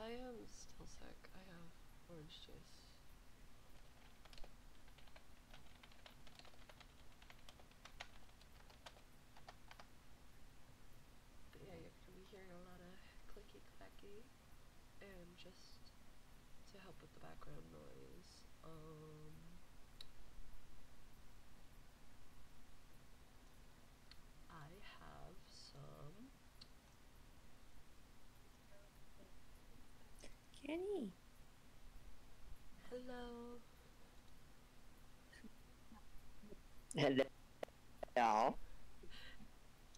I am still sick. I have orange juice. Yeah, you're gonna be hearing a lot of clicky clacky, and just to help with the background noise, I have some Kenny. Hello. Hello.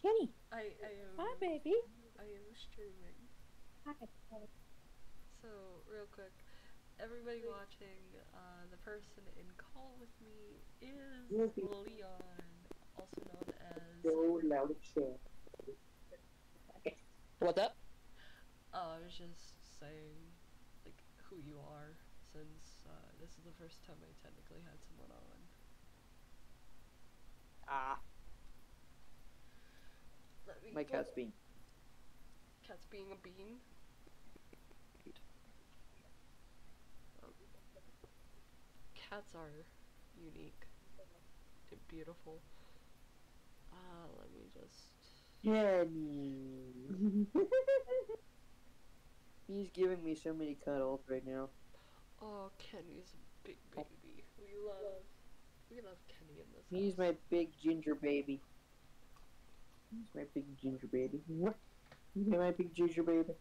Kenny. I am. Hi, baby. I am streaming. Hi. So real quick, everybody watching, the person in call with me is Leon, also known as. What's up? I was just saying, like, who you are, since this is the first time I technically had someone on. Ah. Let me. My go. Cat's being. Cat's being a bean. Cats are unique and beautiful. Let me just. Jenny. He's giving me so many cuddles right now. Oh, Kenny's a big baby. We love Kenny in this. He's house. My big ginger baby. He's my big ginger baby. What? He's my big ginger baby.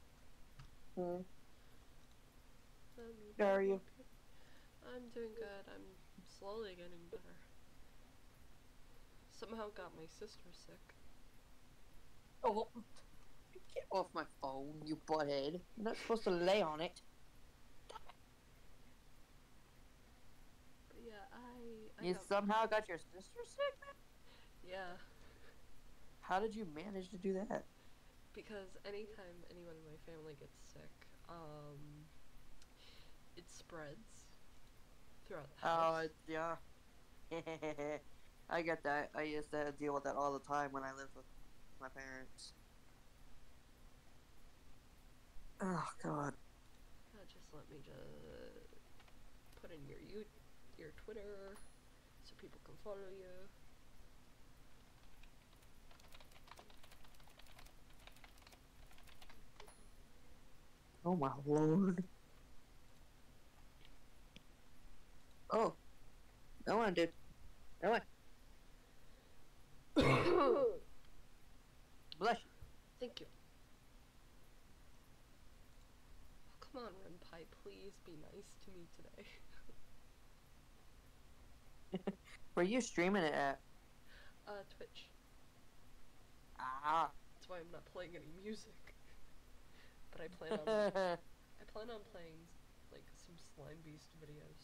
Huh? How are you? I'm doing good. I'm slowly getting better. Somehow got my sister sick. Oh, get off my phone, you butthead. You're not supposed to lay on it. But yeah, You somehow got your sister sick? Yeah. How did you manage to do that? Because anytime anyone in my family gets sick, it spreads throughout the house. Oh, yeah. I get that. I used to deal with that all the time when I lived with my parents. Oh, God. Just let me just put in your Twitter so people can follow you. Oh, my Lord. Oh. No one, dude. No one. Bless you. Thank you. Oh, come on, Renpy, please be nice to me today. Where are you streaming it at? Twitch. Ah. That's why I'm not playing any music. But I plan on playing like some Slime Beast videos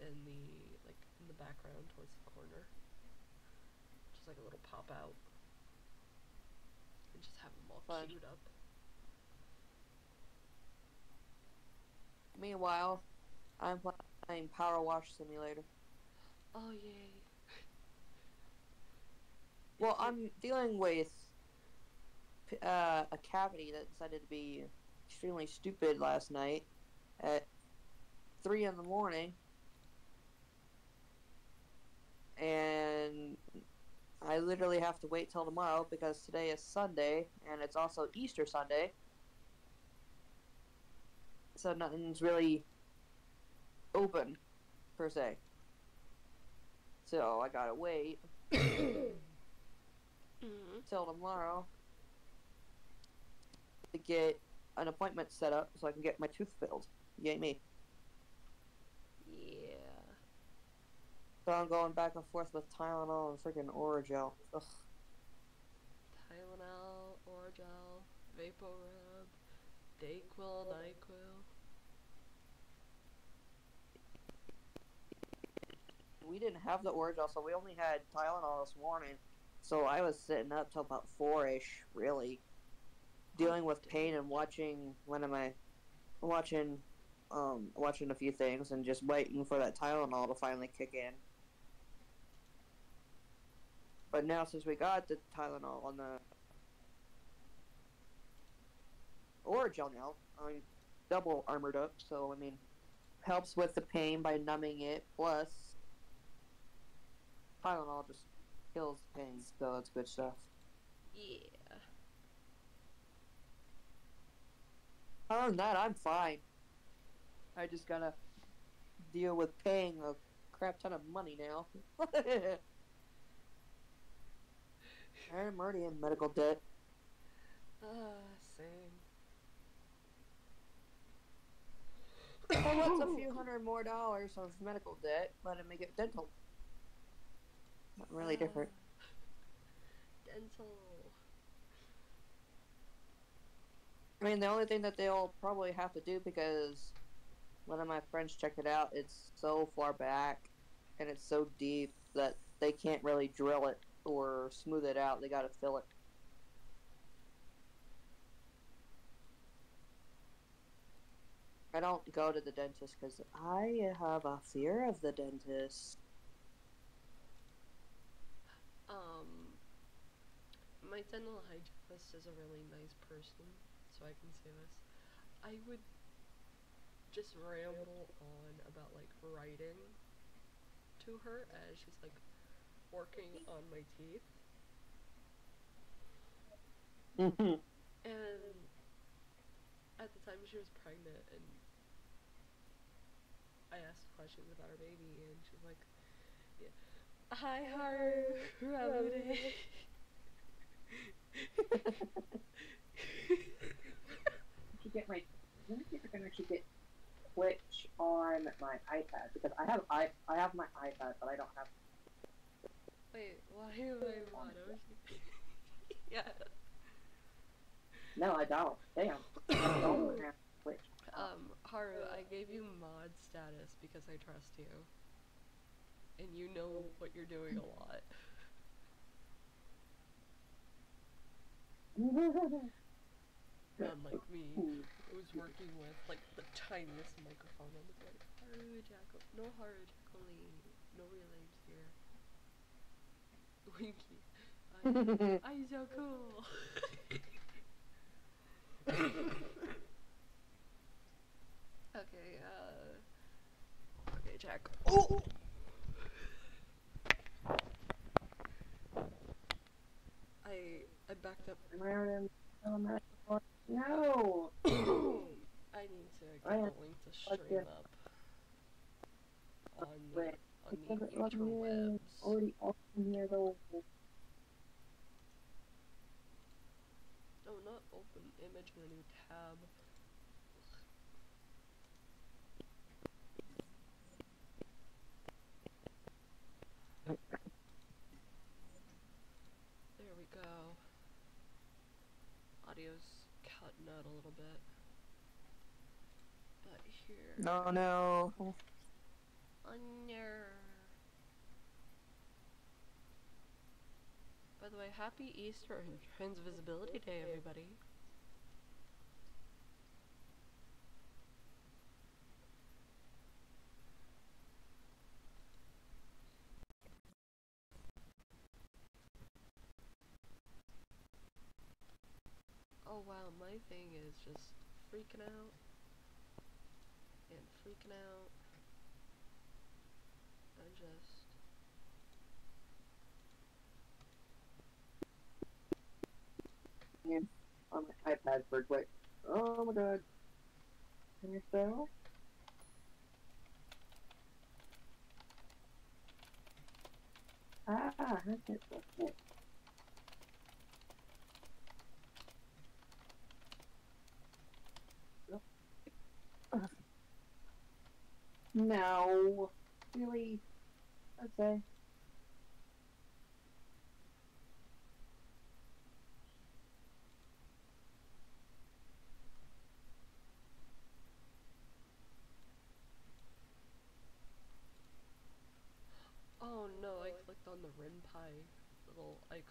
in the background towards the corner. Just like a little pop out, and just have them all queued up. Meanwhile, I'm playing Power Wash Simulator. Oh yay! Well, I'm dealing with a cavity that decided to be extremely stupid last night at 3 in the morning, and I literally have to wait till tomorrow because today is Sunday, and it's also Easter Sunday. So nothing's really open, per se. So I gotta wait till tomorrow to get an appointment set up so I can get my tooth filled. Yay me. Yeah. So I'm going back and forth with Tylenol and freaking Orajel. Ugh. Tylenol, Orajel, Vaporab, Dayquil, Nyquil. We didn't have the Orajel, so we only had Tylenol this morning. So I was sitting up till about 4-ish, really. Dealing with pain and watching, watching a few things and just waiting for that Tylenol to finally kick in. But now since we got the Tylenol on the Orajel now. I'm double armored up, so I mean, helps with the pain by numbing it. Plus, Tylenol just kills pain, so that's good stuff. Yeah. Other than that, I'm fine. I just gotta deal with paying a crap ton of money now. I'm already in medical debt. Same. Well, what's a few $100 more of medical debt? Let it make it dental. Not really different. Dental. I mean, the only thing that they'll probably have to do, because one of my friends checked it out, it's so far back and it's so deep that they can't really drill it or smooth it out. They gotta fill it. I don't go to the dentist because I have a fear of the dentist. My dental hygienist is a really nice person, so I can say this. I would just ramble on about, like, writing to her as she's, like, working on my teeth. Mm-hmm. And at the time she was pregnant, and I asked questions about her baby, and she's like, yeah, hi, Haru. To get my, let me see if I can actually get Twitch on my iPad, because I have my iPad, but I don't have. Wait, why am I mono? Yeah. No, I don't. Damn. I don't have Twitch. Haru, I gave you mod status because I trust you, and you know what you're doing a lot. Unlike me, I was working with like the tiniest microphone. I was like, Haru Jacqueline, no real names here. Winky, I'm so cool. Okay, Jack. Oh. I backed up. Am I already on that? No! I need to get the link to stream up on the interwebs. Already off near the open. No, not open image in a new tab. There we go. Audio's cutting out a little bit, but here. No, no. Under. By the way, happy Easter and Transvisibility Day, everybody. Oh wow, my thing is just freaking out, and freaking out, and just... Yeah, on my iPad for quick. Oh my god. Can you fail? Ah, that's it. No, really? Okay. Oh no, I clicked on the Renpy little icon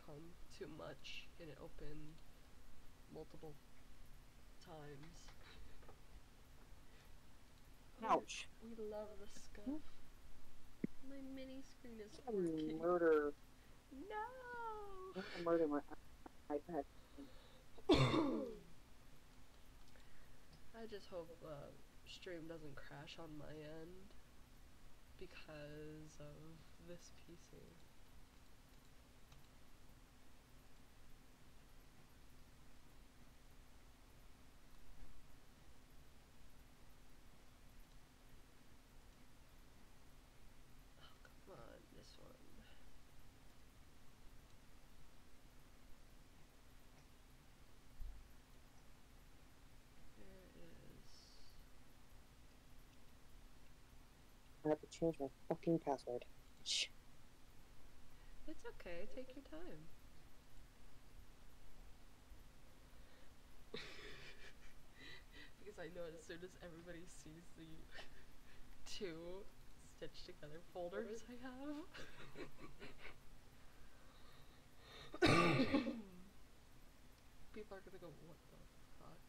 too much and it opened multiple times. Ouch. We love the scuff. My mini screen is working. Murder. No! I murder my iPad. just hope stream doesn't crash on my end because of this PC. I have to change my fucking password. Shh. It's okay, take your time. Because I know as soon as everybody sees the two stitched together folders I have, people are gonna go, what the fuck?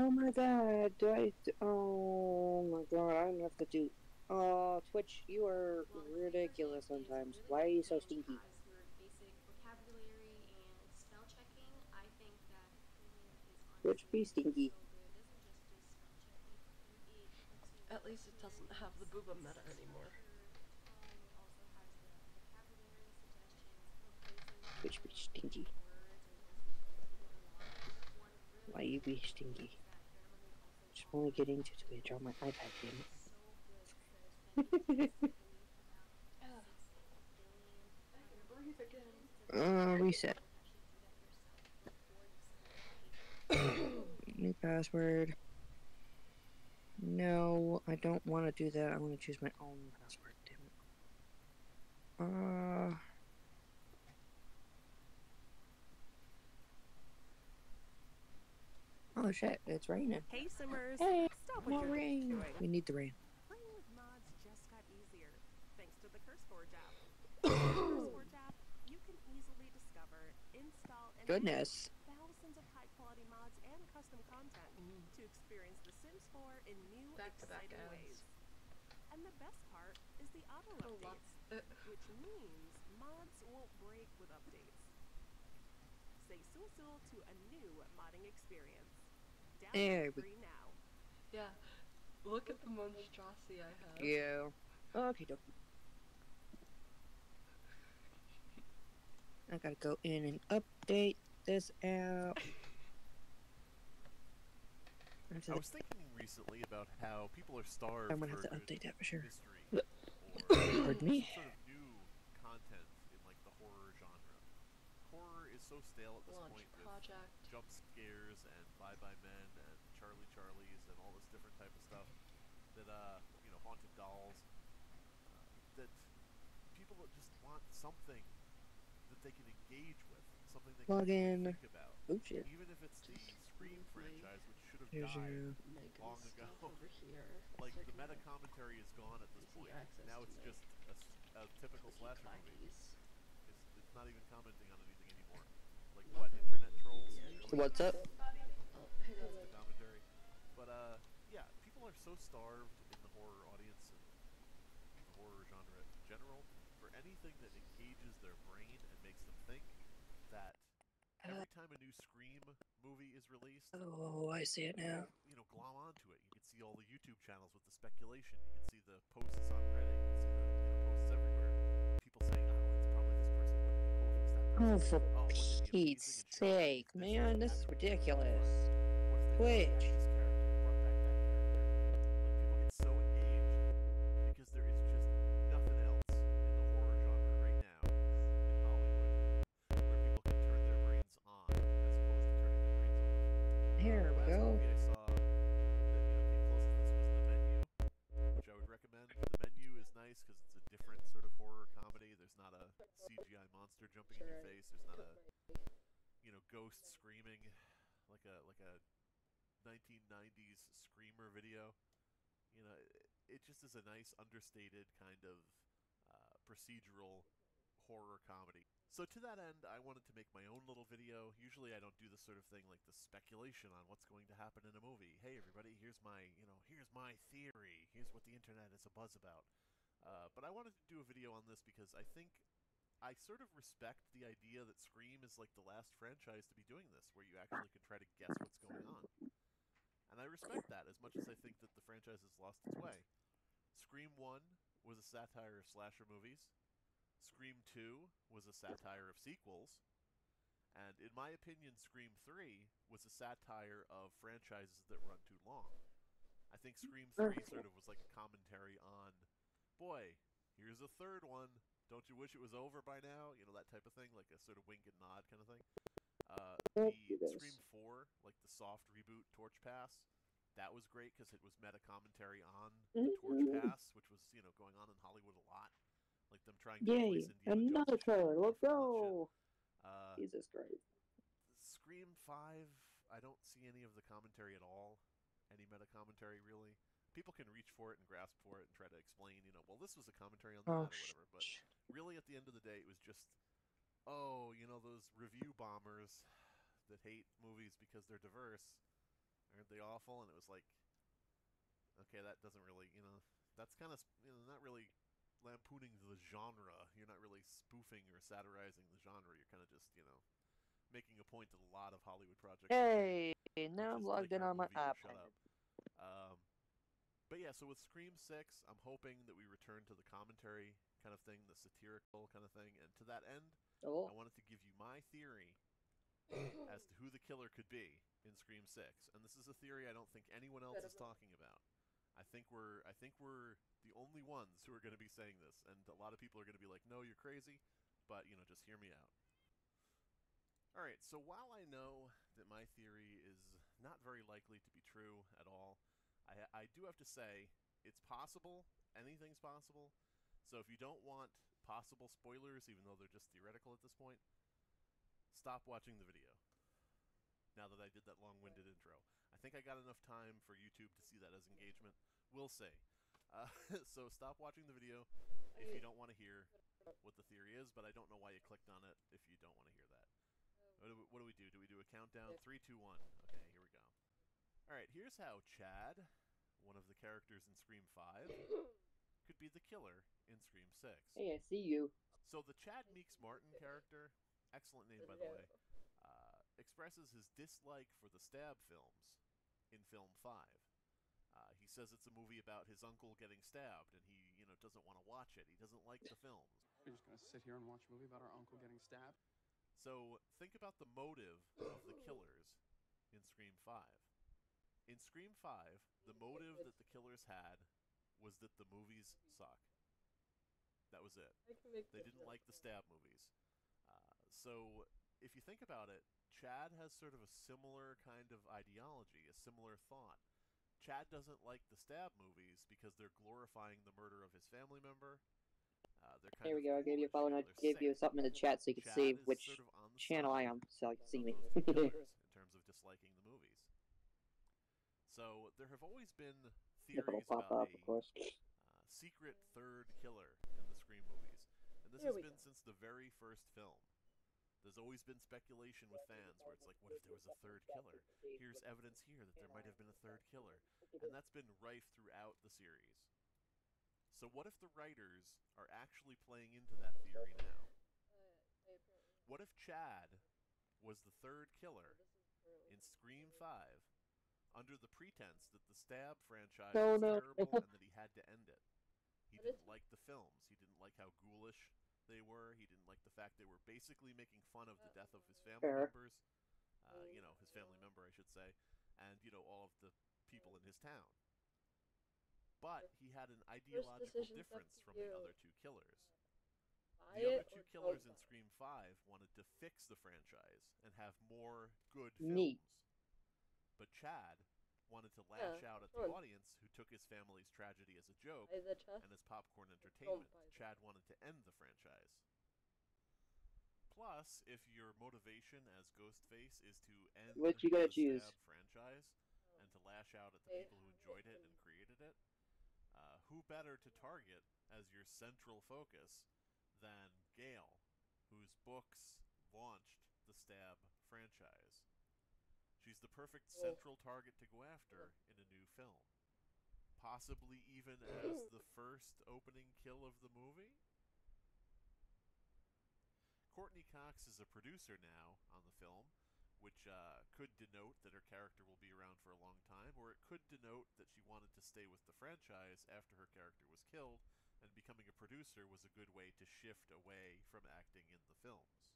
Oh my god, do I. Oh my god, I don't have to do. Oh, Twitch, you are ridiculous sometimes. Why are you so stinky? Twitch, be stinky. At least it doesn't have the booba meta anymore. Twitch, be stinky. Why you be stinky? Just want to get into Twitch on my iPad game. Reset. New password. No, I don't want to do that. I want to choose my own password. Damn it. Oh shit, it's raining. Hey, Simmers. Hey, stop with your rain. Doing. We need the rain. Playing with mods just got easier thanks to the Curse Forge app. With the Curse Forge app, you can easily discover, install, and goodness, thousands of high-quality mods and custom content to experience The Sims 4 in new, exciting ways. And the best part is the auto updates, which means mods won't break with updates. Say so to a new modding experience. Yeah, but now. Yeah, look at the monstrosity I have. Yeah. Okay, I gotta go in and update this app. I was thinking recently about how people are starved. I'm gonna have to update that for sure. Mystery, or pardon me. Sort of new content in like the horror genre. Horror is so stale at this point. Project. With jump scares and bye-bye men and Charlie's and all this different type of stuff that you know, haunted dolls, that people just want something that they can engage with, something they can think about. Oops, yeah. Even if it's the Scream franchise, which should have died long ago. Like the meta commentary is gone at this point. Now it's just a typical slasher movie. It's not even commenting on anything anymore. Like what, internet trolls? What's up? The commentary. But yeah, people are so starved in the horror audience and the horror genre in general for anything that engages their brain and makes them think that every time a new Scream movie is released, oh, I see it now. You know, glom onto it. You can see all the YouTube channels with the speculation. You can see the posts on Reddit. You can see the posts everywhere. People saying, oh, it's probably this person. Oh, for Pete's sake, man, this is ridiculous. Twitch. People get so engaged because there is just nothing else in the horror genre right now in Hollywood where people can turn their brains on as opposed to turning their brains off. Here we go. Last movie I saw that came close to this was The Menu, which I would recommend. The Menu is nice because it's a different sort of horror comedy. There's not a CGI monster jumping in your face. There's not a, you know, ghost screaming like a 1990s screamer video. You know, it just is a nice understated kind of procedural horror comedy. So to that end, I wanted to make my own little video. Usually I don't do this sort of thing, like the speculation on what's going to happen in a movie. Hey everybody, here's my, you know, here's my theory. Here's what the internet is abuzz about. But I wanted to do a video on this because I think I sort of respect the idea that Scream is like the last franchise to be doing this, where you actually can try to guess what's going on. And I respect that as much as I think that the franchise has lost its way. Scream 1 was a satire of slasher movies. Scream 2 was a satire of sequels. And in my opinion, Scream 3 was a satire of franchises that run too long. I think Scream 3 sort of was like a commentary on, boy, here's a third one. Don't you wish it was over by now? You know, that type of thing, like a sort of wink and nod kind of thing. The Scream 4, like the soft reboot Torch Pass, that was great because it was meta commentary on the Torch Pass, which was, you know, going on in Hollywood a lot. Like them trying to replace Indiana Jones. Another trailer, let's go! Jesus Christ. Scream 5, I don't see any of the commentary at all. Any meta commentary, really. People can reach for it and grasp for it and try to explain, you know, well, this was a commentary on that or whatever. But really, at the end of the day, it was just, oh, you know, those review bombers that hate movies because they're diverse, aren't they awful? And it was like, okay, that doesn't really, you know, that's kind of, you know, not really lampooning the genre. You're not really spoofing or satirizing the genre. You're kind of just, you know, making a point that a lot of Hollywood projects. Hey, now I'm logged in on my app. Shut up. But yeah, so with Scream 6, I'm hoping that we return to the commentary kind of thing, the satirical kind of thing. And to that end, I wanted to give you my theory as to who the killer could be in Scream 6. And this is a theory I don't think anyone else is talking about. I think we're the only ones who are going to be saying this. And a lot of people are going to be like, no, you're crazy. But, you know, just hear me out. All right, so while I know that my theory is not very likely to be true at all, I do have to say, it's possible. Anything's possible. So if you don't want possible spoilers, even though they're just theoretical at this point, stop watching the video. Now that I did that long-winded intro. I think I got enough time for YouTube to see that as engagement. We'll see. So stop watching the video if you don't want to hear what the theory is, but I don't know why you clicked on it if you don't want to hear that. What do we do? Do we do a countdown? 3, 2, 1. Okay, here we go. Alright, here's how Chad, one of the characters in Scream 5, could be the killer in Scream 6. Hey, I see you. So the Chad Meeks-Martin character, excellent name by the way, expresses his dislike for the Stab films in Film 5. He says it's a movie about his uncle getting stabbed, and he, you know, doesn't want to watch it. He doesn't like the films. We're just going to sit here and watch a movie about our uncle getting stabbed? So think about the motive of the killers in Scream 5. In Scream 5, the motive that the killers had was that the movies suck. That was it. They didn't like the Stab movies. So if you think about it, Chad has sort of a similar kind of ideology, a similar thought. Chad doesn't like the Stab movies because they're glorifying the murder of his family member. There we go, I gave you a follow and I gave you something in the chat so you could see which sort of channel I am so you can see me. In terms of disliking the movies. So, there have always been theories about a secret third killer in the Scream movies. And this has been since the very first film. There's always been speculation with fans where it's like, what if there was a third killer? Here's evidence here that there might have been a third killer. And that's been rife throughout the series. So what if the writers are actually playing into that theory now? What if Chad was the third killer in Scream 5? Under the pretense that the Stab franchise was terrible and that he had to end it. He didn't like the films. He didn't like how ghoulish they were. He didn't like the fact they were basically making fun of the death of his family members. You know, his family member, I should say. And, you know, all of the people in his town. But he had an ideological difference from the other two killers. The other two killers in Scream 5 wanted to fix the franchise and have more good films. But Chad wanted to lash out at the audience who took his family's tragedy as a joke and as popcorn entertainment. Chad wanted to end the franchise. Plus, if your motivation as Ghostface is to end the Stab franchise and to lash out at the people who enjoyed it and created it, who better to target as your central focus than Gail, whose books launched the Stab franchise? She's the perfect central target to go after in a new film. Possibly even as the first opening kill of the movie? Courtney Cox is a producer now on the film, which could denote that her character will be around for a long time, or it could denote that she wanted to stay with the franchise after her character was killed, and becoming a producer was a good way to shift away from acting in the films.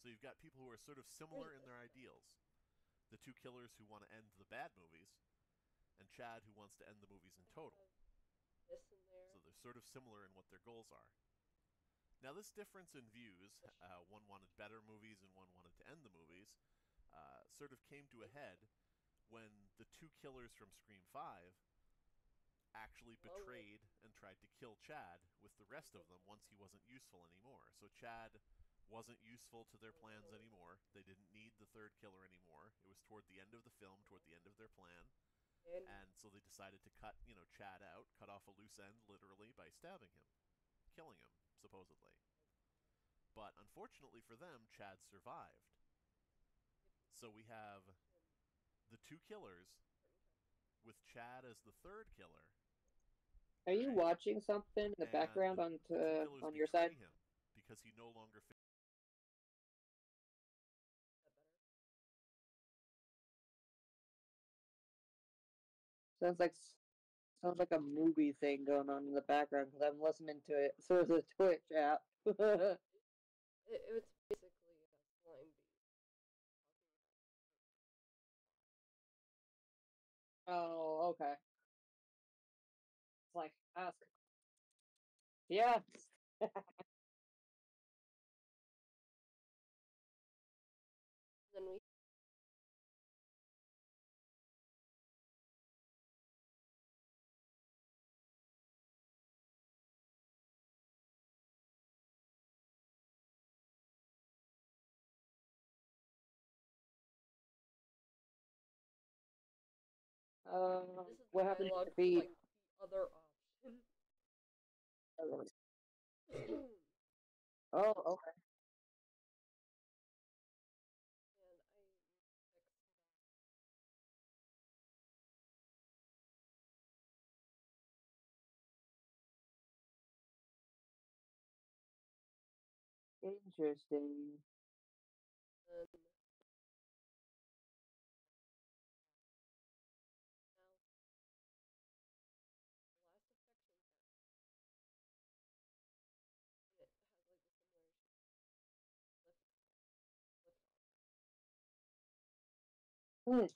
So you've got people who are sort of similar in their ideals. The two killers who want to end the bad movies, and Chad who wants to end the movies in total. So they're sort of similar in what their goals are. Now this difference in views, one wanted better movies and one wanted to end the movies, sort of came to a head when the two killers from Scream 5 actually betrayed and tried to kill Chad with the rest of them once he wasn't useful anymore. So Chad wasn't useful to their plans anymore. They didn't need the third killer anymore. It was toward the end of the film, toward the end of their plan. And so they decided to cut, you know, Chad out, cut off a loose end literally by stabbing him, killing him, supposedly. But unfortunately for them, Chad survived. So we have the two killers with Chad as the third killer. Are you watching something in the background on your side? Him because he no longer fits. Sounds like a movie thing going on in the background because I'm listening to it through the Twitch app. It's basically a Slime Beast. Oh, okay. It's like, ask. Yeah! Then we. What happened to be like, the other option? Oh, okay. And I fixed that. Interesting.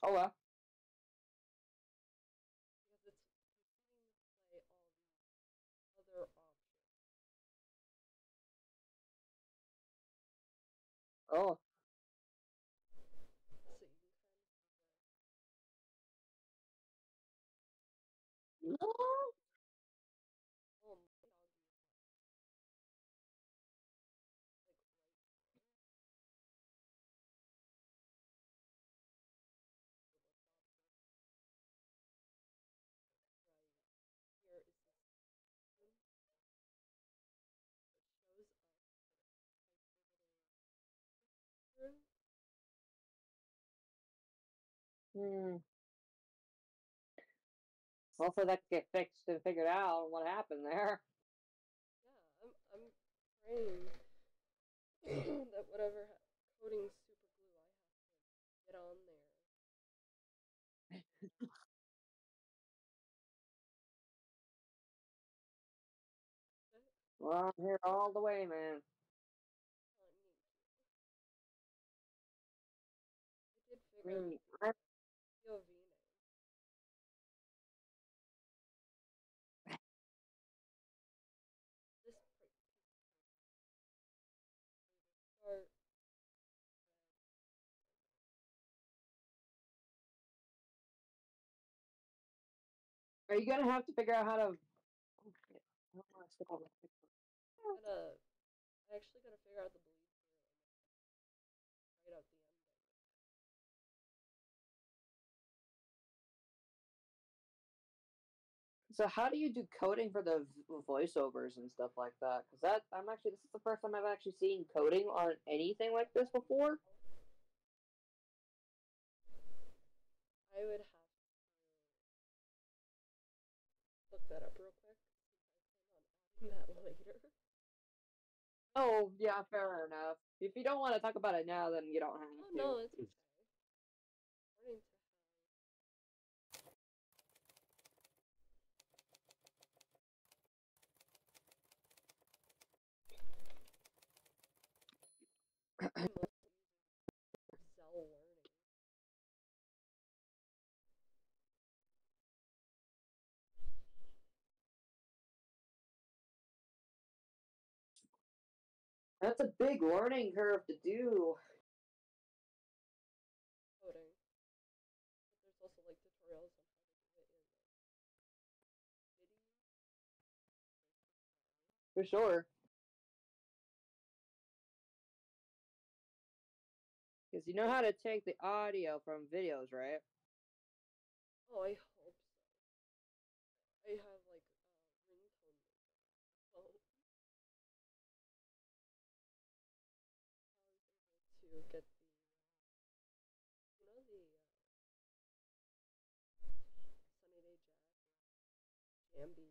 Oh well. Because it's continuing to play all the other options. Oh. So you can kind of do that. No. Oh my dog. Like right there. Right here is the screen that shows up like the little room. Also, that get fixed and figured out what happened there. Yeah, I'm praying that whatever coating super glue I have to get on there. Well, I'm here all the way, man. Oh, Nyquil. I did figure out the POV name. This part start. Are you gonna have to figure out how to? Oh shit! I don't want to step on the picture. I actually gotta figure out the bleed through right out the end. So how do you do coding for the voiceovers and stuff like that? Because that this is the first time I've actually seen coding on anything like this before. I would have to look that up real quick. I plan on adding that later. Oh, yeah, fair enough. If you don't want to talk about it now, then you don't have to. Oh, no, it's okay. That's a big learning curve to do. Coding. But there's also like tutorials on how to do it in videos. For sure. Because you know how to take the audio from videos, right? Oh, I hope so. I have like ringtone. Oh. Get the, you know, the Sunny Day Jazz, Jambi.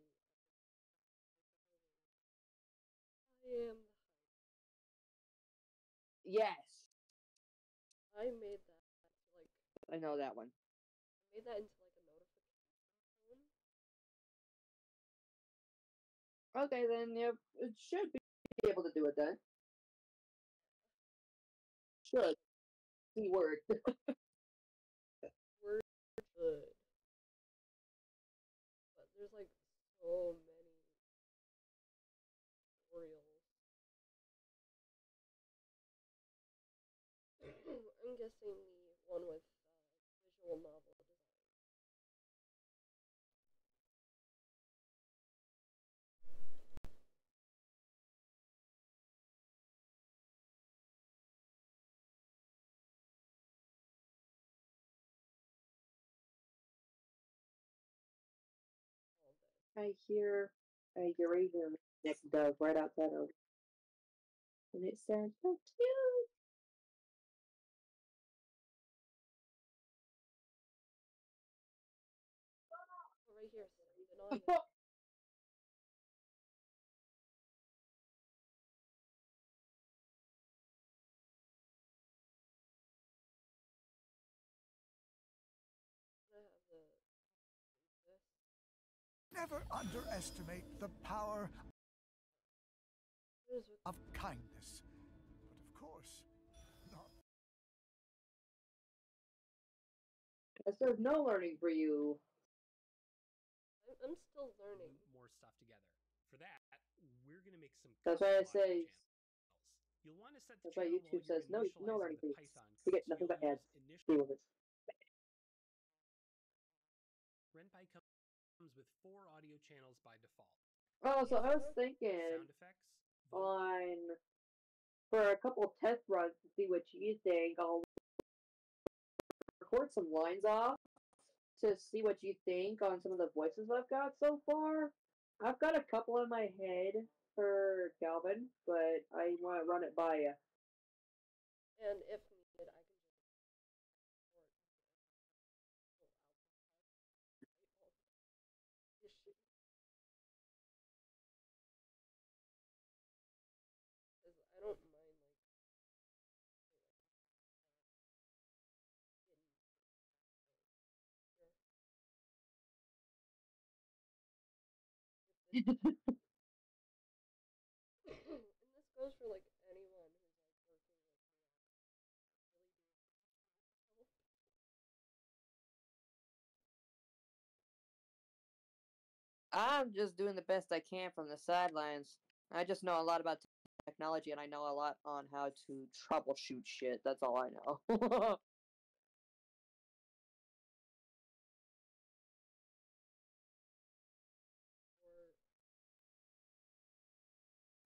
I am the hype. Yes. I made that like. I know that one. I made that into like a notification phone. Okay, then yep, it should be able to do it then. Should. Keyword. Word should. But there's like so many tutorials. I'm guessing the one with visual novel design. I hear a neck dove right outside of it. And it sounds so cute. Oh, right here, sorry, the never underestimate the power of kindness, but of course, not. Yes, there's no learning for you. I'm still learning. More stuff together. For that, we're gonna make some. That's why I say. You'll want to set the. That's why YouTube says no learning for you. You get nothing but ads. Deal with it. Renpy comes with 4 audio channels by default. Oh, so I was thinking sound effects on for a couple of test runs to see what you think. I'll record some lines off to see what you think on some of the voices I've got so far. I've got a couple in my head for Calvin, but I want to run it by you. And if needed, I can. And this goes for like anyone who's like working with me. I'm just doing the best I can from the sidelines. I just know a lot about technology, and I know a lot on how to troubleshoot shit. That's all I know.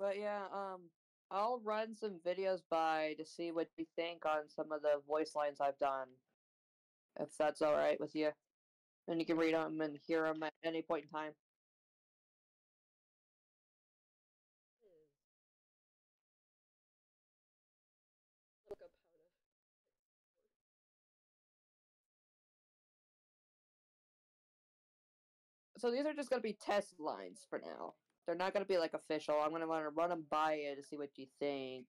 But yeah, I'll run some videos by to see what you think on some of the voice lines I've done, if that's all right with you. And you can read them and hear them at any point in time. So these are just going to be test lines for now. They're not going to be, like, official. I'm going to want to run them by you to see what you think.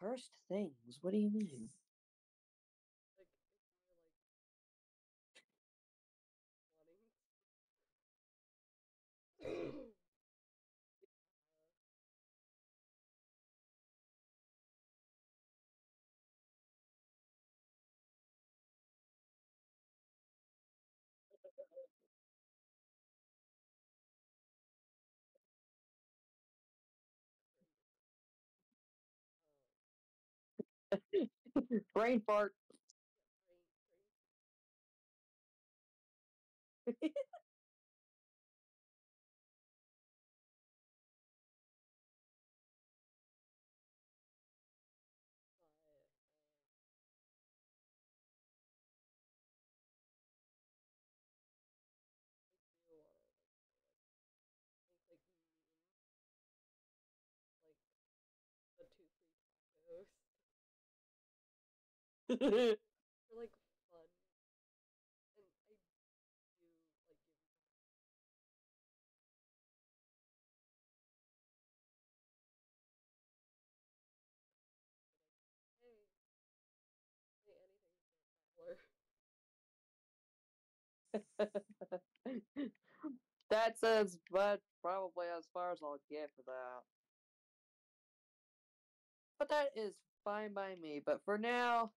Cursed things? What do you mean? Brain fart. For like fun, and I do like anything. That says, but probably as far as I'll get for that. But that is fine by me. But for now.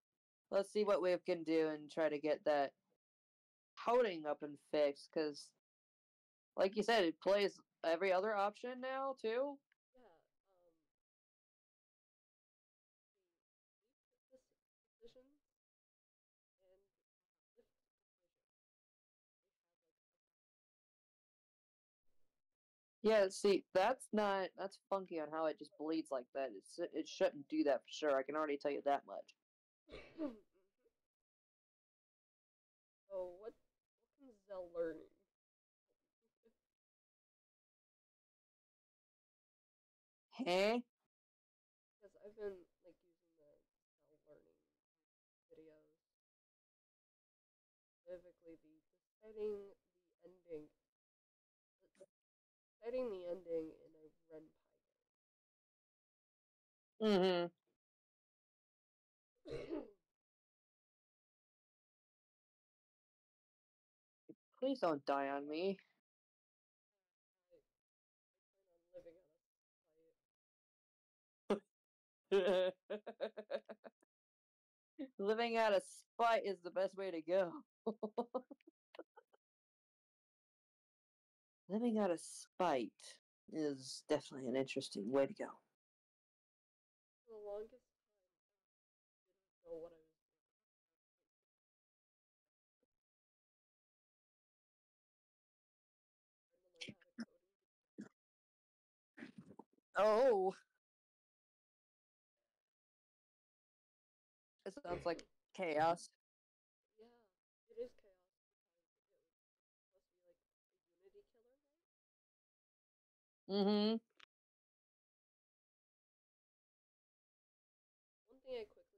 Let's see what we can do and try to get that holding up and fixed, because, like you said, it plays every other option now, too? Yeah. Position and this position. Yeah, see, that's funky on how it just bleeds like that. It shouldn't do that for sure. I can already tell you that much. Oh, what is Zell learning? Huh? Because I've been like using the Zell learning videos, specifically the deciding the ending in a Renpy game. Mm-hmm. Please don't die on me. Living out of spite is the best way to go. Living out of spite is definitely an interesting way to go. The longest what I was oh, it sounds like chaos. Yeah, it is chaos. It was supposed to be like a unity killer. One thing I quickly.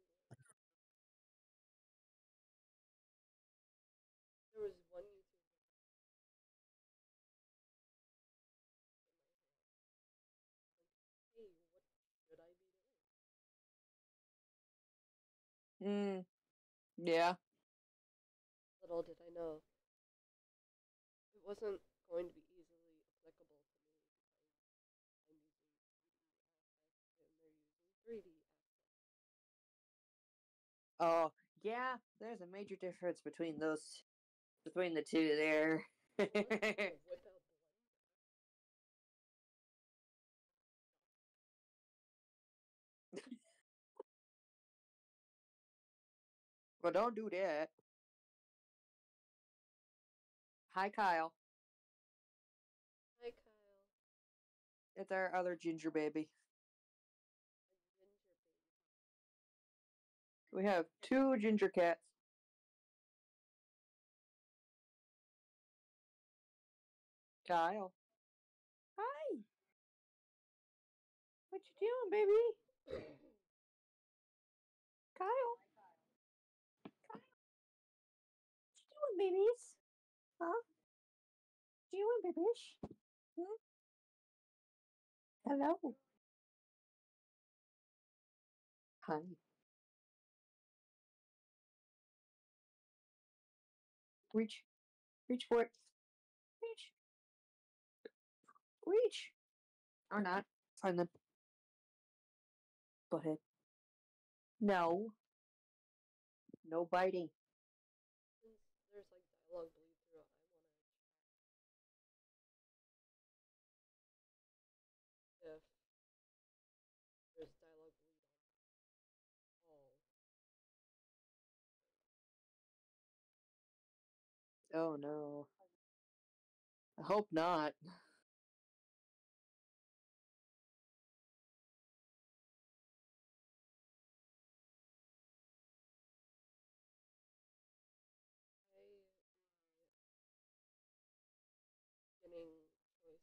Yeah. Little did I know, it wasn't going to be easily applicable to me. I'm using 2D aspects, and they're using 3D aspects. Oh, yeah, there's a major difference between the two there. But don't do that. Hi, Kyle. Hi, Kyle. It's our other ginger baby. We have two ginger cats. Kyle. Hi. What you doing, baby? Kyle. Kyle. What you doing, babies? Huh? What you doing, babies? Hmm? Hello. Hi. Reach. Reach for it. Reach. Reach. Or not. Find them. Butthead. No. No biting. Since there's like dialogue bleed through, I want to check if there's dialogue bleed on all. Oh no. I hope not. Beginning choice good.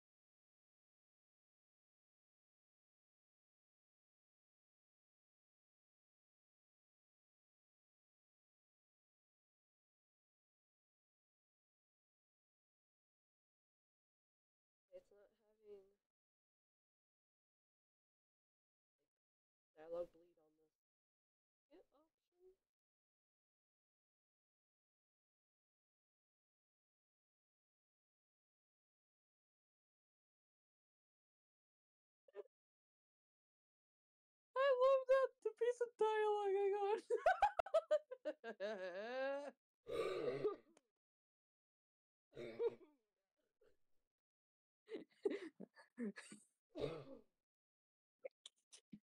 It's not having like dialogue bleed on this skip option. I love that piece of dialogue I got.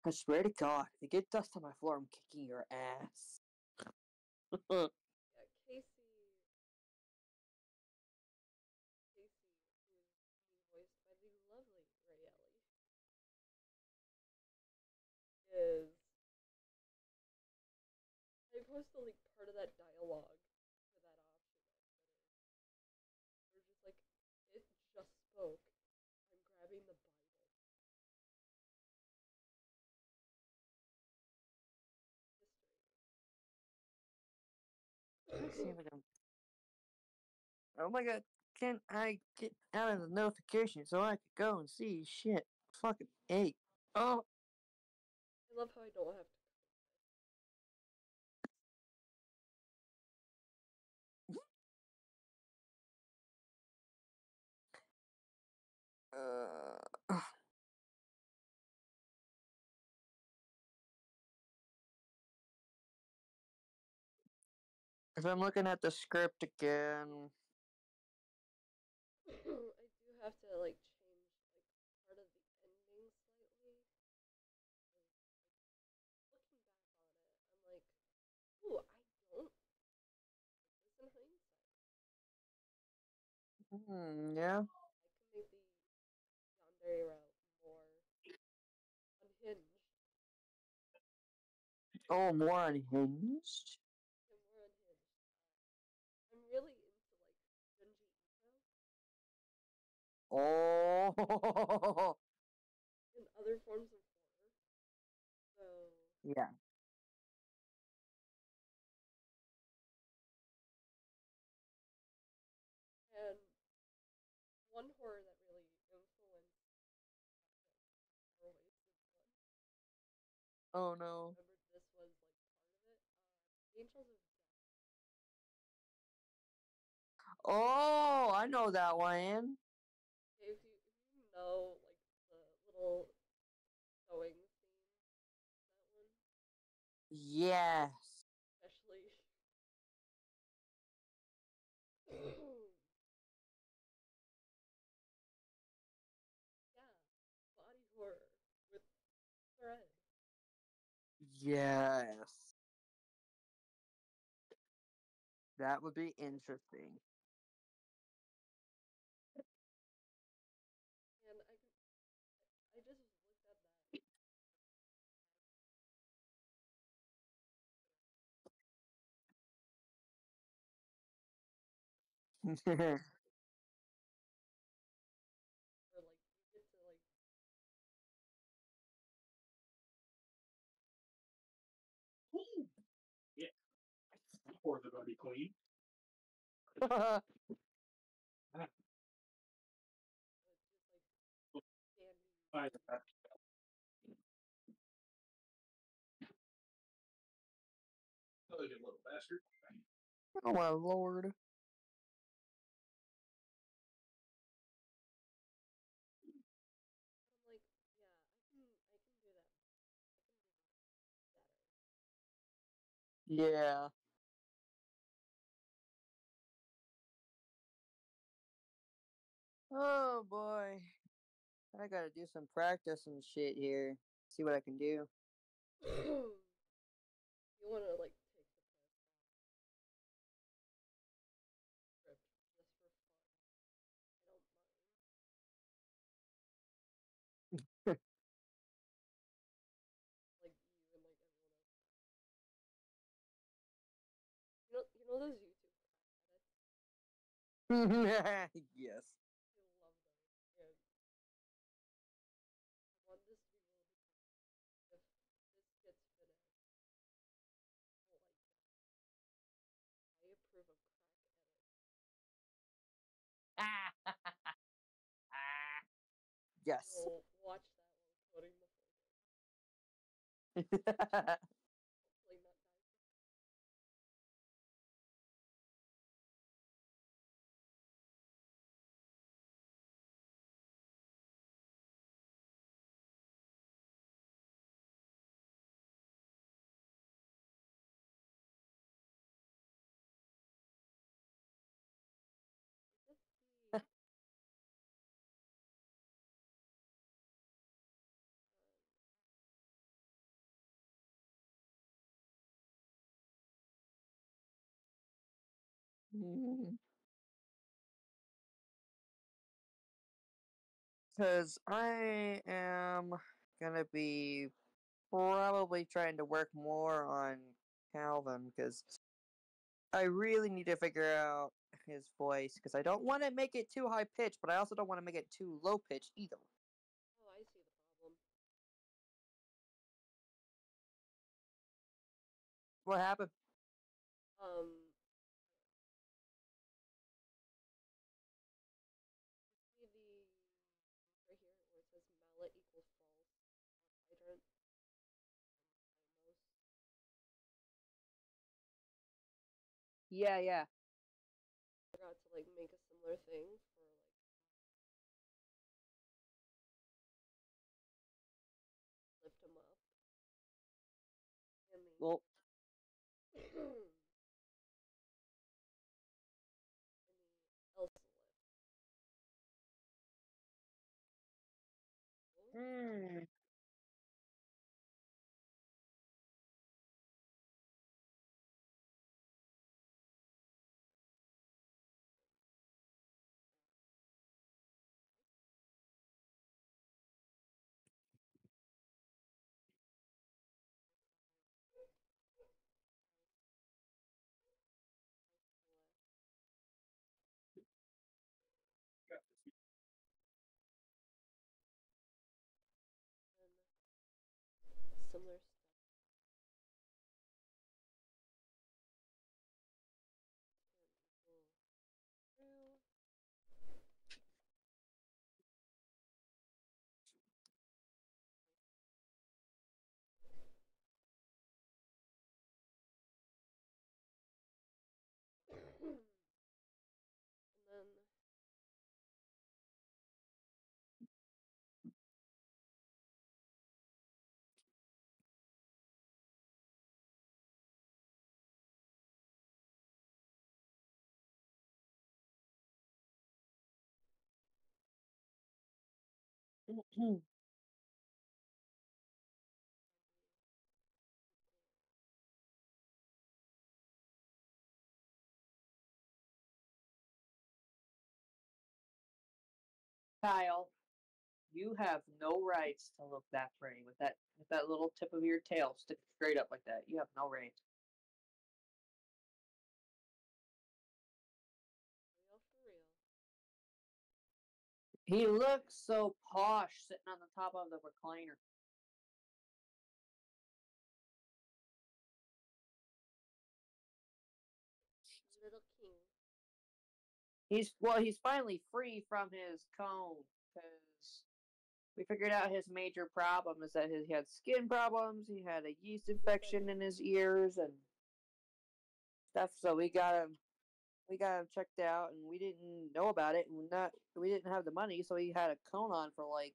I swear to God, if you get dust on my floor, I'm kicking your ass. Yeah, Casey is being voiced by the lovely Rayelli. I posted like part of that dialogue for that option on Twitter. They were just like, it just spoke. I'm grabbing the Bible. History. Oh my God! Can I get out of the notification so I could go and see shit? Fucking eight. Oh. I love how I don't have to. If I'm looking at the script again, I do have to like change like part of the ending slightly. Looking back on it, I'm like, ooh, I don't like this in hindsight. Yeah. I can make the Yandere route more unhinged. Oh, more unhinged? Yeah, more unhinged. I'm really into, like, Junji Ito. Oh! And other forms of horror. So... yeah. And one horror that really influenced that film was Oh no. I remember this was like part of it. Angels of Death. Oh, I know that one. If you know like the little sewing. Yes. Especially. Yeah. Body horror with thread. Yes. That would be interesting. And I just looked at that. Or like you get to like before they're going to be clean. Another good little bastard. Oh my lord. Yeah. Oh boy. I gotta do some practice and shit here. See what I can do. You wanna like take the test just for fun. I don't mind. Those YouTubers. Yes. I love them. Yeah. I want this to be really fun. If this gets finished, I approve of crack edit. Yes. We'll watch that while putting the photo. Because I am gonna be probably trying to work more on Calvin, because I really need to figure out his voice, because I don't want to make it too high pitched, but I also don't want to make it too low pitched either. Oh, I see the problem. What happened? Yeah. I forgot to like make a similar thing for like. Lift him up. Well. And the similar stuff. Kyle, you have no rights to look that pretty with that little tip of your tail sticking straight up like that. You have no rights. He looks so posh sitting on the top of the recliner. little king. He's finally free from his cone, because we figured out his major problem is that he had skin problems, he had a yeast infection in his ears and stuff, so we got him checked out, and we didn't know about it, and we didn't have the money, so he had a cone on for like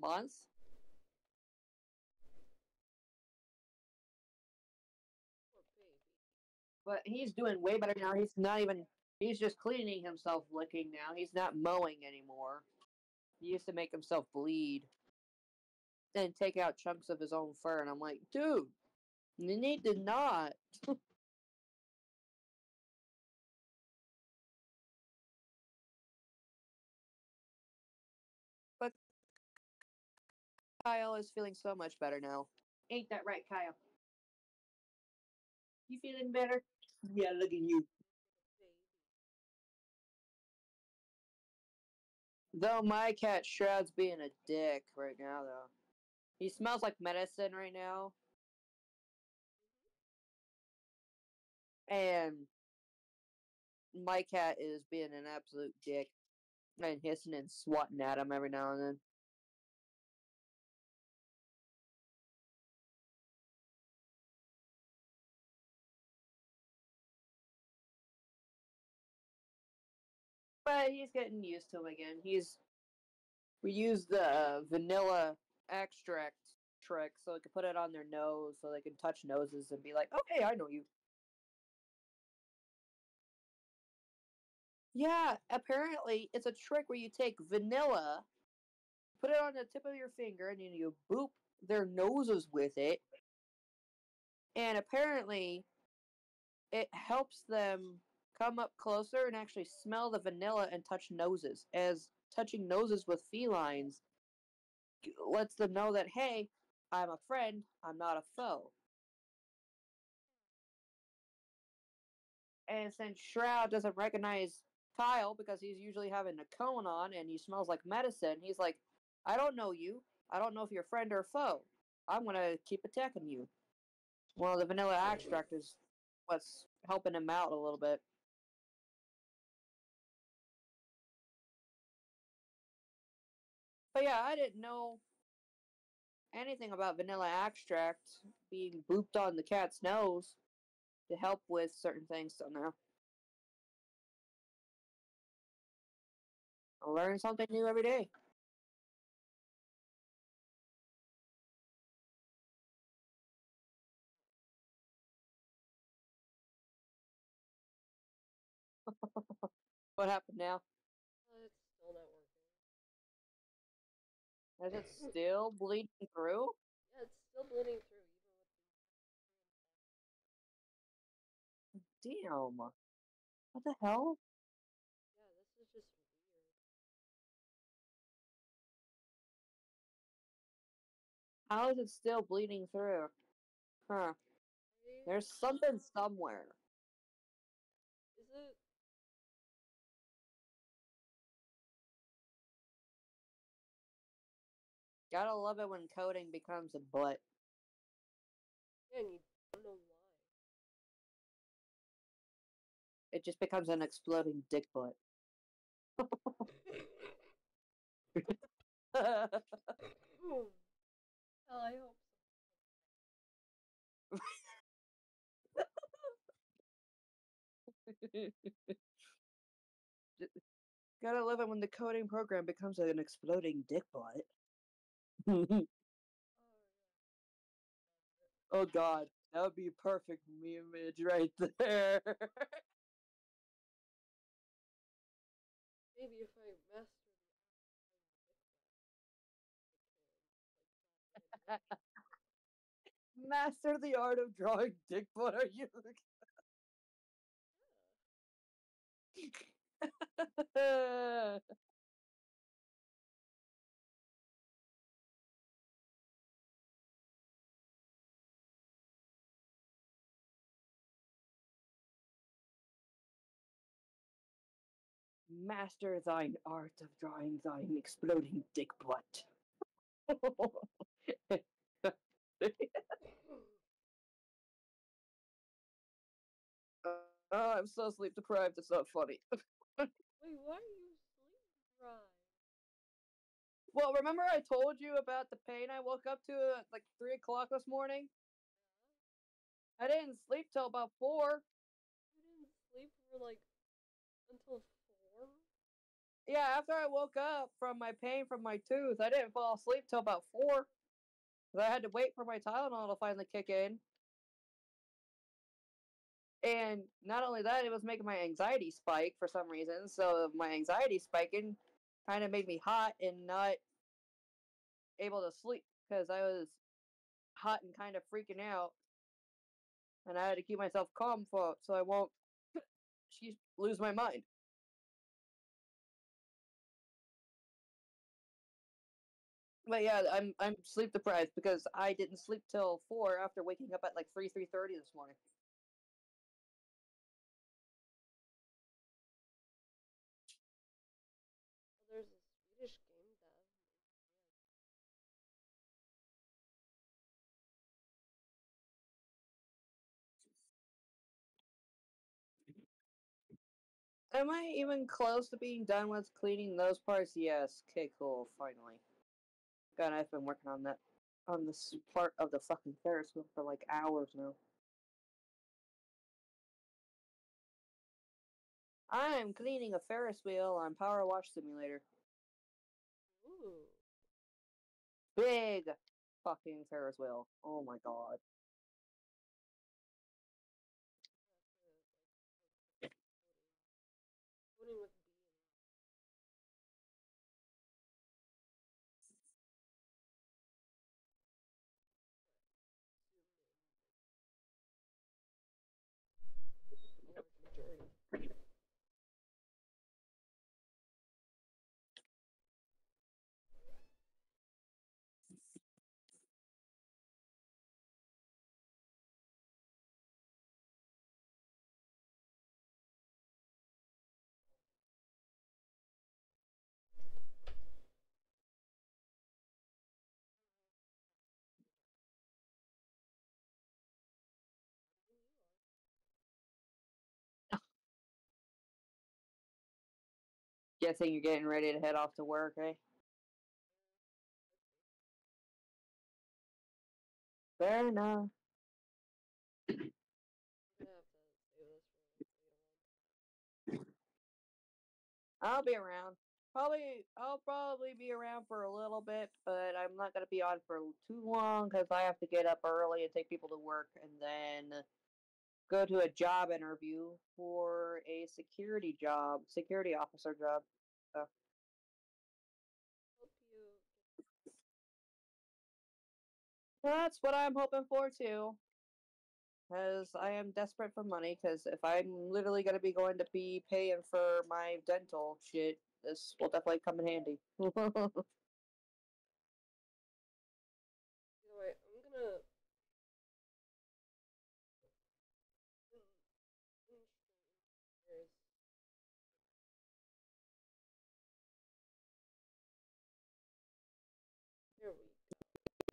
months. But he's doing way better now. He's not even... He's just cleaning himself licking now. He's not mowing anymore. He used to make himself bleed. Then take out chunks of his own fur. And I'm like, dude, you need to not. But Kyle is feeling so much better now. Ain't that right, Kyle? You feeling better? Yeah, look at you. Though my cat Shroud's being a dick right now, though. He smells like medicine right now. And my cat is being an absolute dick. And hissing and swatting at him every now and then. But he's getting used to him again. We used the vanilla extract trick so they could put it on their nose so they can touch noses and be like, okay, I know you. Yeah, apparently it's a trick where you take vanilla, put it on the tip of your finger, and then you boop their noses with it. And apparently it helps them come up closer and actually smell the vanilla and touch noses, as touching noses with felines lets them know that, hey, I'm a friend, I'm not a foe. And since Shroud doesn't recognize Kyle because he's usually having a cone on and he smells like medicine, he's like, I don't know you. I don't know if you're friend or foe. I'm going to keep attacking you. Well, the vanilla extract is what's helping him out a little bit. But yeah, I didn't know anything about vanilla extract being booped on the cat's nose to help with certain things till now. I learn something new every day. What happened now? It's still not working. Is it still bleeding through? Yeah, it's still bleeding through. Damn. What the hell? Yeah, this is just weird. How is it still bleeding through? Huh. There's something somewhere. Is it? Gotta love it when coding becomes a butt. And you don't know why. It just becomes an exploding dick butt. Oh, I hope so. Gotta love it when the coding program becomes an exploding dick butt. Oh god, that would be a perfect image right there. Maybe if I master the art of drawing dick butt, are you? Master thine art of drawing thine exploding dick butt. so sleep deprived it's not funny. Wait, why are you sleep deprived? Well, remember I told you about the pain I woke up to at like 3 o'clock this morning? I didn't sleep till about 4. You didn't sleep for like until 4? Yeah, after I woke up from my pain from my tooth, I didn't fall asleep till about 4. Because I had to wait for my Tylenol to finally kick in. And not only that, it was making my anxiety spike for some reason. So my anxiety spiking kind of made me hot and not able to sleep. Because I was hot and kind of freaking out. And I had to keep myself calm for so I won't lose my mind. But yeah, I'm sleep deprived because I didn't sleep till 4 after waking up at like 3:30 this morning. There's a Swedish game dev. Am I even close to being done with cleaning those parts? Yes. Okay, cool. Finally. God, I've been working on that, on this part of the fucking Ferris wheel for like hours now. I'm cleaning a Ferris wheel on Power Wash Simulator. Ooh. Big fucking Ferris wheel. Oh my god. Guessing you're getting ready to head off to work, eh? Fair enough. I'll be around. I'll probably be around for a little bit, but I'm not going to be on for too long because I have to get up early and take people to work and then go to a job interview for a security officer job. So. That's what I'm hoping for too, because I am desperate for money. Because if I'm literally going to be paying for my dental shit, this will definitely come in handy. All right, I'm gonna.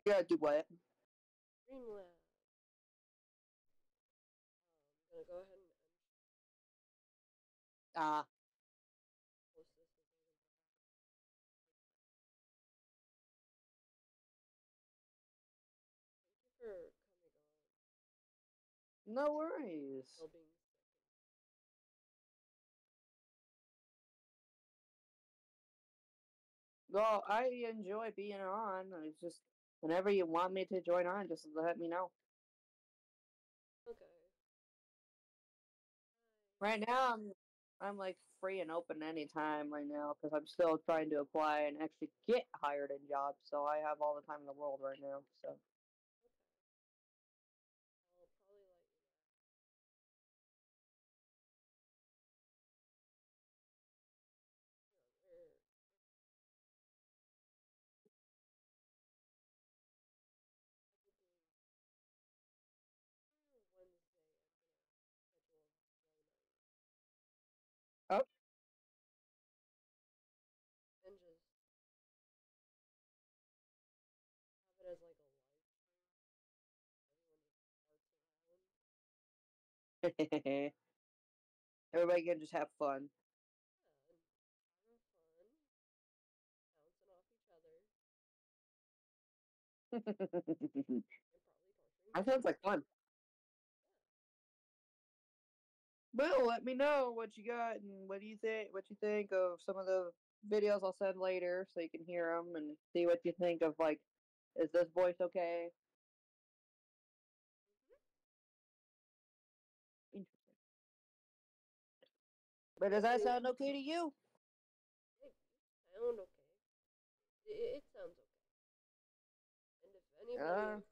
You gotta do what? Streamlabs. I'm gonna go ahead and end. Thank you for coming on. No worries. Well, I enjoy being on. It's just whenever you want me to join on, just let me know. Okay. Right now, I'm like free and open anytime right now because I'm still trying to apply and actually get hired in jobs. So I have all the time in the world right now. So. Okay. I'll probably let you know. Everybody can just have fun. Yeah, having fun. Bouncing off each other. That sounds like fun. Well, let me know what you got and what you think of some of the videos I'll send later so you can hear them and see what you think of, like, is this voice okay? Mm-hmm. Interesting. But does that sound okay to you? It sounds okay. It sounds okay. And if anybody